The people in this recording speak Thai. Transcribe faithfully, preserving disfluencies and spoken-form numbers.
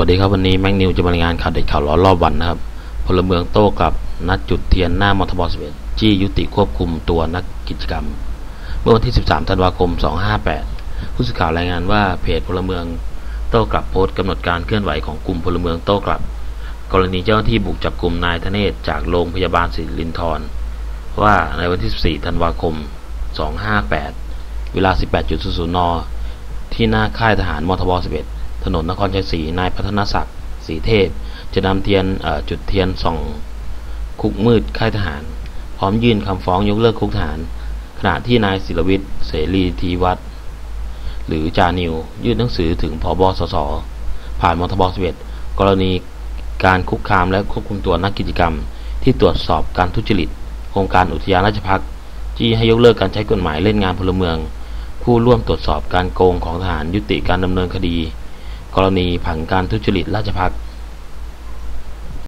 วัสดีครับวันนี้แม็กนิวจะมารายงานข่าวเด็ดข่าวร้อนรอบวันนะครับพลเมืองโต้กลับนัดจุดเทียนหน้ามทบสิบเอ็ดจี้ยุติควบคุมตัวนักกิจกรรมเมื่อวันที่สิบสามธันวาคมสองห้าแปดผู้สื่อข่าวรายงานว่าเพจพลเมืองโต้กลับโพสต์กำหนดการเคลื่อนไหวของกลุ่มพลเมืองโต้กลับกรณีเจ้าหน้าที่บุกจับกลุ่มนายธเนศจากโรงพยาบาลศิรินธรว่าในวันที่สิบสี่ธันวาคมสองห้าแปดเวลา สิบแปดนาฬิกา นที่หน้าค่ายทหารมทบสิบเอ็ดถนนนครชัยศรีนายพัฒนศักดิ์ศรีเทพจะนำเทียนจุดเทียนส่องคุกมืดค่ายทหารพร้อมยื่นคำฟ้องยกเลิกคุกทหารขณะที่นายศิรวิทย์เสรีธีวัฒน์หรือจานิวยื่นหนังสือถึงผบ.สส.ผ่านมทบสิบเอ็ดกรณีการคุกคามและควบคุมตัวนักกิจกรรมที่ตรวจสอบการทุจริตโครงการอุทยานราชภัฏที่ให้ยกเลิกการใช้กฎหมายเล่นงานพลเมืองผู้ร่วมตรวจสอบการโกงของทหารยุติการดำเนินคดีกรณีผังการทุจริตราชภัฏ